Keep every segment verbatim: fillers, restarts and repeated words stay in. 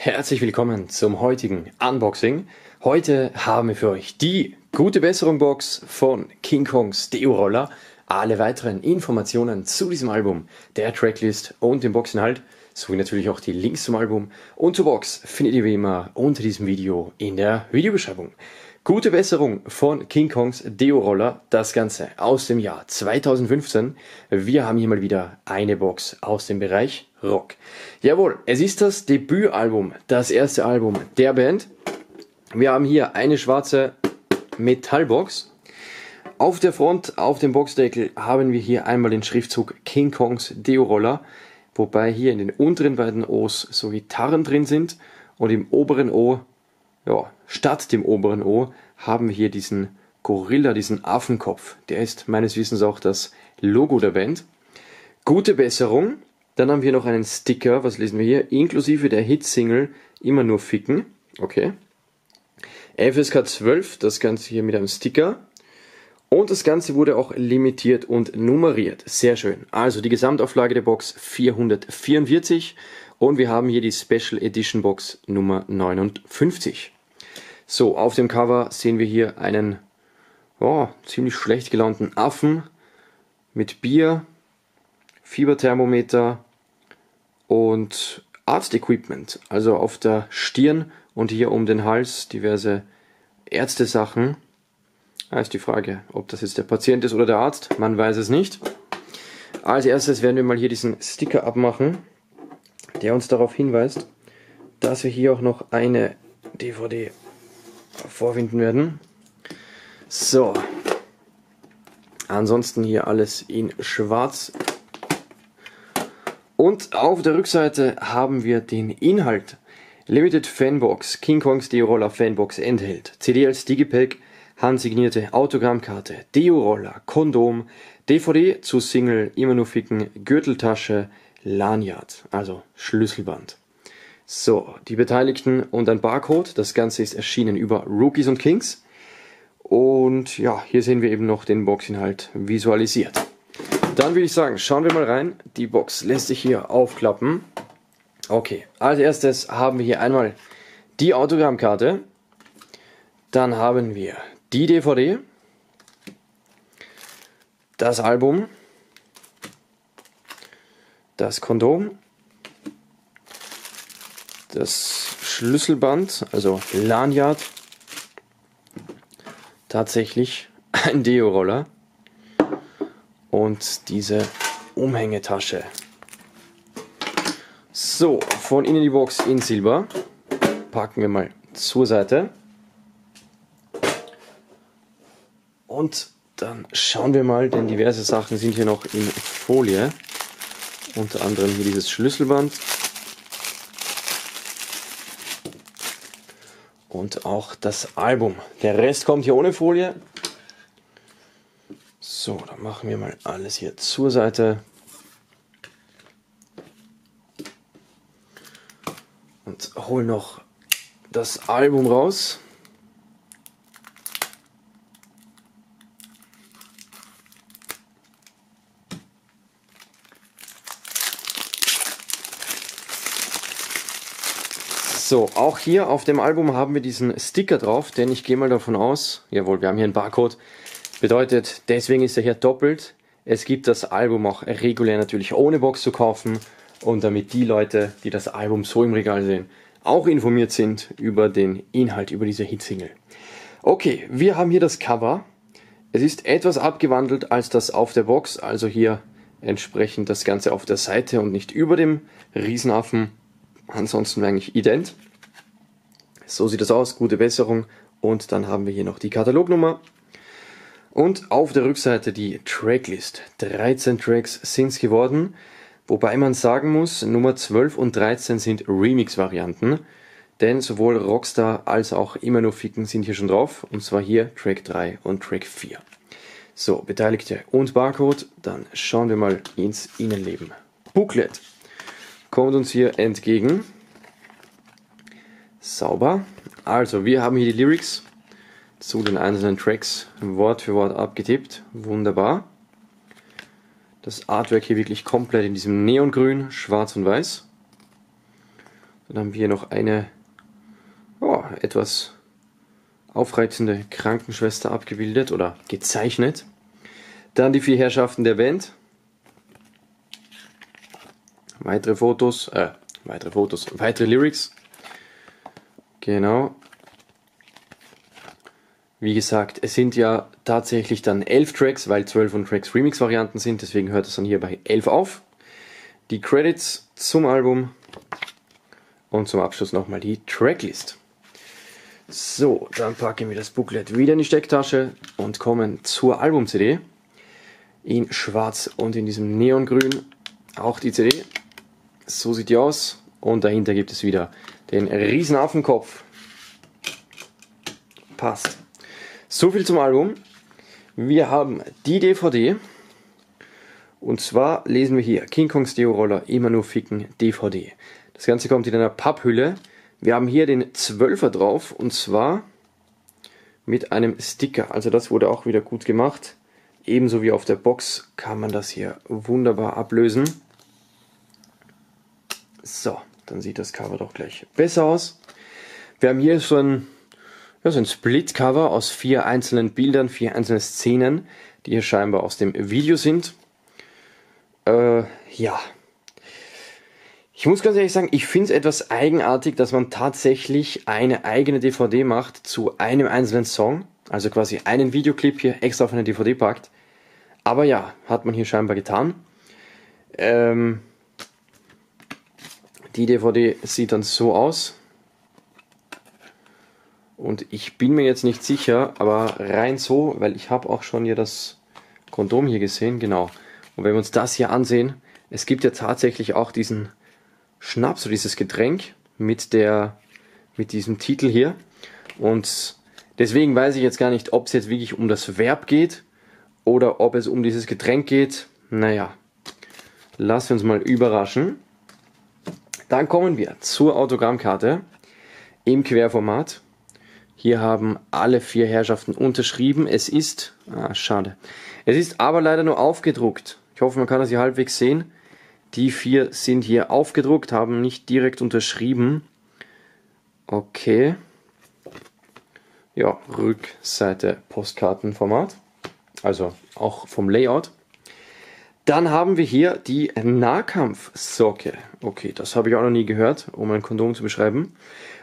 Herzlich willkommen zum heutigen Unboxing. Heute haben wir für euch die Gute Besserung Box von King Kongs Deoroller. Alle weiteren Informationen zu diesem Album, der Tracklist und dem Boxinhalt, sowie natürlich auch die Links zum Album und zur Box findet ihr wie immer unter diesem Video in der Videobeschreibung. Gute Besserung von King Kongs Deoroller, das Ganze aus dem Jahr zweitausendfünfzehn. Wir haben hier mal wieder eine Box aus dem Bereich Rock. Jawohl, es ist das Debütalbum, das erste Album der Band. Wir haben hier eine schwarze Metallbox. Auf der Front, auf dem Boxdeckel, haben wir hier einmal den Schriftzug King Kongs Deoroller, wobei hier in den unteren beiden O's so Gitarren drin sind und im oberen O, ja, statt dem oberen O haben wir hier diesen Gorilla, diesen Affenkopf. Der ist meines Wissens auch das Logo der Band. Gute Besserung. Dann haben wir noch einen Sticker. Was lesen wir hier? Inklusive der Hitsingle Immer nur ficken. Okay. F S K zwölf, das Ganze hier mit einem Sticker. Und das Ganze wurde auch limitiert und nummeriert. Sehr schön. Also die Gesamtauflage der Box vierhundertvierundvierzig. Und wir haben hier die Special Edition Box Nummer neunundfünfzig. So, auf dem Cover sehen wir hier einen oh, ziemlich schlecht gelaunten Affen mit Bier, Fieberthermometer und Arztequipment. Also auf der Stirn und hier um den Hals diverse Ärztesachen. Da ist die Frage, ob das jetzt der Patient ist oder der Arzt. Man weiß es nicht. Als erstes werden wir mal hier diesen Sticker abmachen, der uns darauf hinweist, dass wir hier auch noch eine D V D vorfinden werden. So. Ansonsten hier alles in schwarz. Und auf der Rückseite haben wir den Inhalt. Limited Fanbox, King Kongs Deoroller Fanbox enthält C D als Digipack, handsignierte Autogrammkarte, Deoroller, Kondom, D V D zu Single, Immer nur ficken, Gürteltasche, Lanyard, also Schlüsselband. So, die Beteiligten und ein Barcode. Das Ganze ist erschienen über Rookies und Kings. Und ja, hier sehen wir eben noch den Boxinhalt visualisiert. Dann würde ich sagen, schauen wir mal rein. Die Box lässt sich hier aufklappen. Okay, als erstes haben wir hier einmal die Autogrammkarte. Dann haben wir die D V D, das Album, das Kondom, das Schlüsselband, also Lanyard, tatsächlich ein Deoroller und diese Umhängetasche. So, von innen die Box in Silber. Packen wir mal zur Seite. Und dann schauen wir mal, denn diverse Sachen sind hier noch in Folie. Unter anderem hier dieses Schlüsselband. Und auch das Album. Der Rest kommt hier ohne Folie. So, dann machen wir mal alles hier zur Seite. Und holen noch das Album raus. So, auch hier auf dem Album haben wir diesen Sticker drauf, denn ich gehe mal davon aus, jawohl, wir haben hier einen Barcode, bedeutet, deswegen ist er hier doppelt. Es gibt das Album auch regulär natürlich ohne Box zu kaufen und damit die Leute, die das Album so im Regal sehen, auch informiert sind über den Inhalt, über diese Hitsingle. Okay, wir haben hier das Cover. Es ist etwas abgewandelt als das auf der Box, also hier entsprechend das Ganze auf der Seite und nicht über dem Riesenaffen. Ansonsten wäre eigentlich ident. So sieht das aus, Gute Besserung. Und dann haben wir hier noch die Katalognummer. Und auf der Rückseite die Tracklist. dreizehn Tracks sind es geworden. Wobei man sagen muss, Nummer zwölf und dreizehn sind Remix-Varianten. Denn sowohl Rockstar als auch Immer nur ficken sind hier schon drauf. Und zwar hier Track drei und Track vier. So, Beteiligte und Barcode. Dann schauen wir mal ins Innenleben. Booklet kommt uns hier entgegen. Sauber. Also, wir haben hier die Lyrics zu den einzelnen Tracks Wort für Wort abgetippt. Wunderbar. Das Artwork hier wirklich komplett in diesem Neongrün, Schwarz und Weiß. Dann haben wir hier noch eine oh, etwas aufreizende Krankenschwester abgebildet oder gezeichnet. Dann die vier Herrschaften der Band. Weitere Fotos, äh, weitere Fotos, weitere Lyrics. Genau. Wie gesagt, es sind ja tatsächlich dann elf Tracks, weil zwölf und Tracks Remix-Varianten sind, deswegen hört es dann hier bei elf auf. Die Credits zum Album und zum Abschluss nochmal die Tracklist. So, dann packen wir das Booklet wieder in die Stecktasche und kommen zur Album-C D. In schwarz und in diesem Neongrün auch die C D. So sieht die aus und dahinter gibt es wieder den riesen Affenkopf. Passt. So viel zum Album. Wir haben die D V D. Und zwar lesen wir hier King Kongs Deoroller immer nur ficken D V D. Das Ganze kommt in einer Papphülle. Wir haben hier den Zwölfer drauf und zwar mit einem Sticker. Also das wurde auch wieder gut gemacht. Ebenso wie auf der Box kann man das hier wunderbar ablösen. So, dann sieht das Cover doch gleich besser aus. Wir haben hier so ein, ja, so ein Split-Cover aus vier einzelnen Bildern, vier einzelnen Szenen, die hier scheinbar aus dem Video sind. Äh, ja. Ich muss ganz ehrlich sagen, ich finde es etwas eigenartig, dass man tatsächlich eine eigene D V D macht zu einem einzelnen Song. Also quasi einen Videoclip hier extra auf eine D V D packt. Aber ja, hat man hier scheinbar getan. Ähm, die D V D sieht dann so aus. Und ich bin mir jetzt nicht sicher, aber rein so, weil ich habe auch schon hier das Kondom hier gesehen, genau. Und wenn wir uns das hier ansehen, es gibt ja tatsächlich auch diesen Schnaps, so dieses Getränk mit der, mit diesem Titel hier, und deswegen weiß ich jetzt gar nicht, ob es jetzt wirklich um das Verb geht oder ob es um dieses Getränk geht. Naja, lassen wir uns mal überraschen. Dann kommen wir zur Autogrammkarte im Querformat. Hier haben alle vier Herrschaften unterschrieben. Es ist, ah, schade, es ist aber leider nur aufgedruckt. Ich hoffe, man kann das hier halbwegs sehen. Die vier sind hier aufgedruckt, haben nicht direkt unterschrieben. Okay. Ja, Rückseite Postkartenformat. Also auch vom Layout. Dann haben wir hier die Nahkampfsocke. Okay, das habe ich auch noch nie gehört, um ein Kondom zu beschreiben.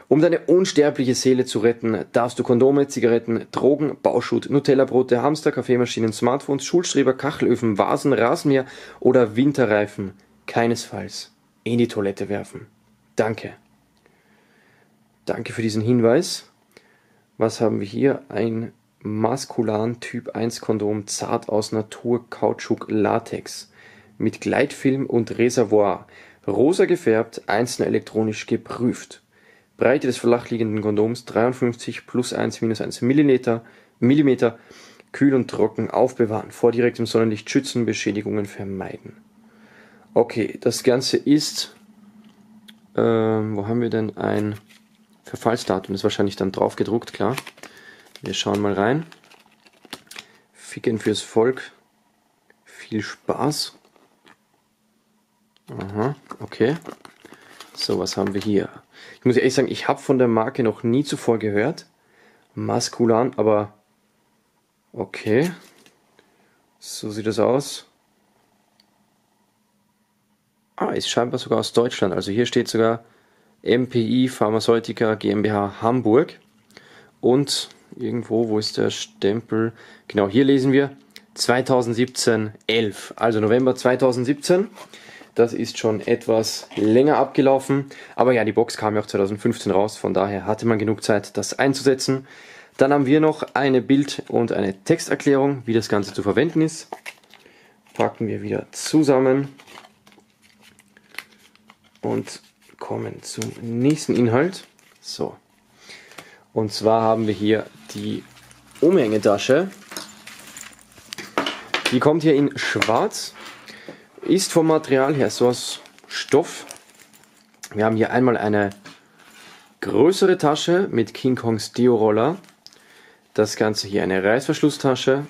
Um deine unsterbliche Seele zu retten, darfst du Kondome, Zigaretten, Drogen, Bauschutt, Nutella-Brote, Hamster, Kaffeemaschinen, Smartphones, Schulstreber, Kachelöfen, Vasen, Rasenmäher oder Winterreifen keinesfalls in die Toilette werfen. Danke. Danke für diesen Hinweis. Was haben wir hier? Ein Maskulan Typ eins Kondom, zart aus Natur, Kautschuk, Latex, mit Gleitfilm und Reservoir, rosa gefärbt, einzeln elektronisch geprüft. Breite des flachliegenden Kondoms dreiundfünfzig plus eins minus eins Millimeter, kühl und trocken aufbewahren, vor direktem Sonnenlicht schützen, Beschädigungen vermeiden. Okay, das Ganze ist, ähm, wo haben wir denn ein Verfallsdatum? Das ist wahrscheinlich dann drauf gedruckt, klar. Wir schauen mal rein. Ficken fürs Volk. Viel Spaß. Aha, okay. So, was haben wir hier? Ich muss ehrlich sagen, ich habe von der Marke noch nie zuvor gehört. Maskulan, aber okay. So sieht das aus. Ah, ist scheinbar sogar aus Deutschland. Also hier steht sogar M P I Pharmazeutika GmbH Hamburg. Und irgendwo, wo ist der Stempel? Genau, hier lesen wir zweitausendsiebzehn elf. Also November zweitausendsiebzehn. Das ist schon etwas länger abgelaufen. Aber ja, die Box kam ja auch zweitausendfünfzehn raus. Von daher hatte man genug Zeit, das einzusetzen. Dann haben wir noch eine Bild- und eine Texterklärung, wie das Ganze zu verwenden ist. Packen wir wieder zusammen. Und kommen zum nächsten Inhalt. So. Und zwar haben wir hier die Umhängetasche. Die kommt hier in schwarz. Ist vom Material her so aus Stoff. Wir haben hier einmal eine größere Tasche mit King Kongs Deoroller. Das Ganze hier eine Reißverschlusstasche.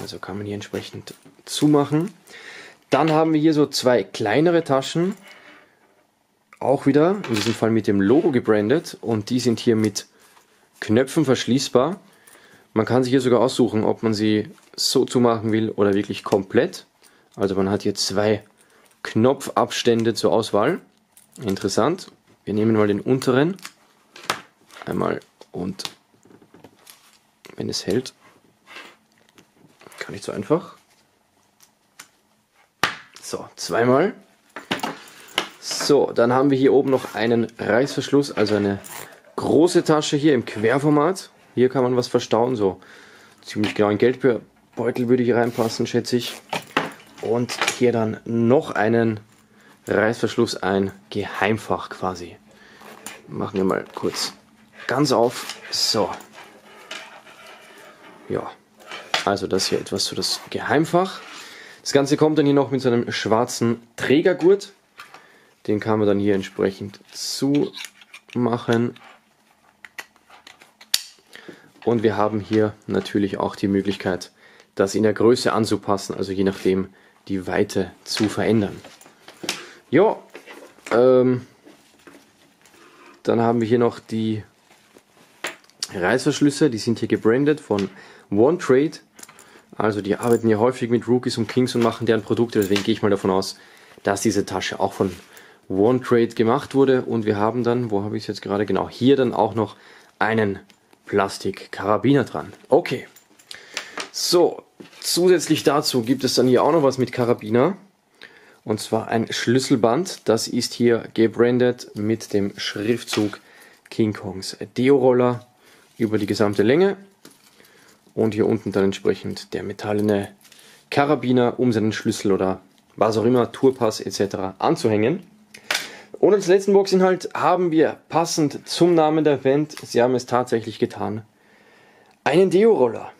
Also kann man hier entsprechend zumachen. Dann haben wir hier so zwei kleinere Taschen. auch wieder in diesem Fall mit dem Logo gebrandet und die sind hier mit Knöpfen verschließbar. Man kann sich hier sogar aussuchen, ob man sie so zumachen will oder wirklich komplett. Also man hat hier zwei Knopfabstände zur Auswahl. Interessant. Wir nehmen mal den unteren. Einmal und wenn es hält. Gar nicht so einfach. So, zweimal. So, dann haben wir hier oben noch einen Reißverschluss, also eine große Tasche hier im Querformat. Hier kann man was verstauen, so ziemlich genau ein Geldbeutel würde hier reinpassen, schätze ich. Und hier dann noch einen Reißverschluss, ein Geheimfach quasi. Machen wir mal kurz ganz auf. So. Ja, also das hier etwas für das Geheimfach. Das Ganze kommt dann hier noch mit so einem schwarzen Trägergurt. Den kann man dann hier entsprechend zumachen. Und wir haben hier natürlich auch die Möglichkeit, das in der Größe anzupassen, also je nachdem die Weite zu verändern. Ja, ähm, dann haben wir hier noch die Reißverschlüsse, die sind hier gebrandet von OneCrate. Also die arbeiten ja häufig mit Rookies und Kings und machen deren Produkte, deswegen gehe ich mal davon aus, dass diese Tasche auch von OneCrate gemacht wurde. Und wir haben dann, wo habe ich es jetzt gerade, genau, hier dann auch noch einen Plastikkarabiner dran. Okay, so, zusätzlich dazu gibt es dann hier auch noch was mit Karabiner. Und zwar ein Schlüsselband, das ist hier gebrandet mit dem Schriftzug King Kongs Deoroller über die gesamte Länge. Und hier unten dann entsprechend der metallene Karabiner, um seinen Schlüssel oder was auch immer, Tourpass et cetera anzuhängen. Und als letzten Boxinhalt haben wir passend zum Namen der Band, sie haben es tatsächlich getan, einen Deoroller.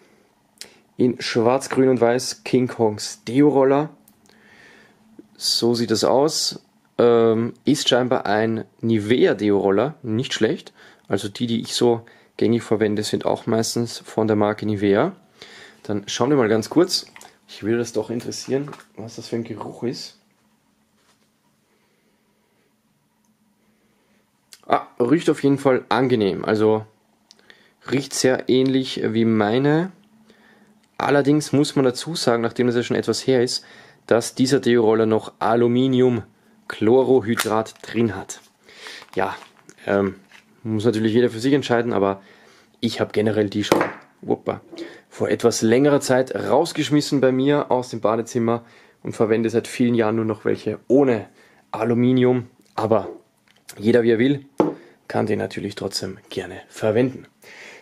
In schwarz, grün und weiß, King Kongs Deoroller. So sieht es aus. Ähm, ist scheinbar ein Nivea Deoroller, nicht schlecht. Also die, die ich so gängig verwende, sind auch meistens von der Marke Nivea. Dann schauen wir mal ganz kurz. Ich würde das doch interessieren, was das für ein Geruch ist. Ah, riecht auf jeden Fall angenehm. Also riecht sehr ähnlich wie meine. Allerdings muss man dazu sagen, nachdem das ja schon etwas her ist, dass dieser Deoroller noch Aluminiumchlorohydrat drin hat. Ja, ähm, muss natürlich jeder für sich entscheiden, aber ich habe generell die schon wuppa, vor etwas längerer Zeit rausgeschmissen bei mir aus dem Badezimmer und verwende seit vielen Jahren nur noch welche ohne Aluminium. Aber jeder wie er will, kann den natürlich trotzdem gerne verwenden.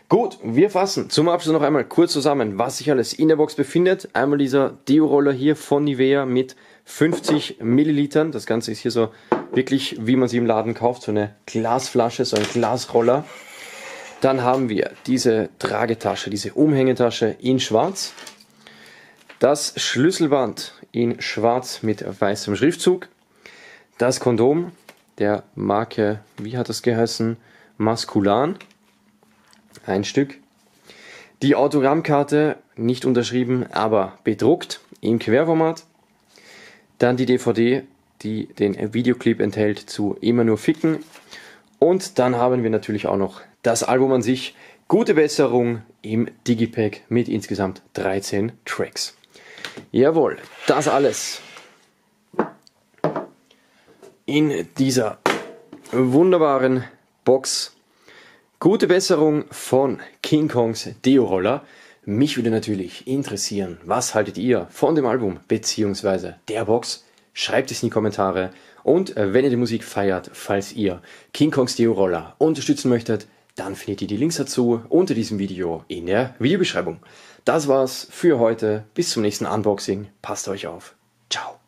Gut, wir fassen zum Abschluss noch einmal kurz zusammen, was sich alles in der Box befindet. Einmal dieser Deoroller hier von Nivea mit fünfzig Millilitern. Das Ganze ist hier so wirklich, wie man sie im Laden kauft, so eine Glasflasche, so ein Glasroller. Dann haben wir diese Tragetasche, diese Umhängetasche in schwarz. Das Schlüsselband in schwarz mit weißem Schriftzug. Das Kondom der Marke, wie hat das geheißen? Maskulan. Ein Stück. Die Autogrammkarte, nicht unterschrieben, aber bedruckt im Querformat. Dann die D V D, die den Videoclip enthält zu Immer nur Ficken. Und dann haben wir natürlich auch noch das Album an sich, Gute Besserung im Digipack mit insgesamt dreizehn Tracks. Jawohl, das alles in dieser wunderbaren Box. Gute Besserung von King Kongs Deoroller. Mich würde natürlich interessieren, was haltet ihr von dem Album bzw. der Box? Schreibt es in die Kommentare. Und wenn ihr die Musik feiert, falls ihr King Kongs Deoroller unterstützen möchtet, dann findet ihr die Links dazu unter diesem Video in der Videobeschreibung. Das war's für heute. Bis zum nächsten Unboxing. Passt euch auf. Ciao.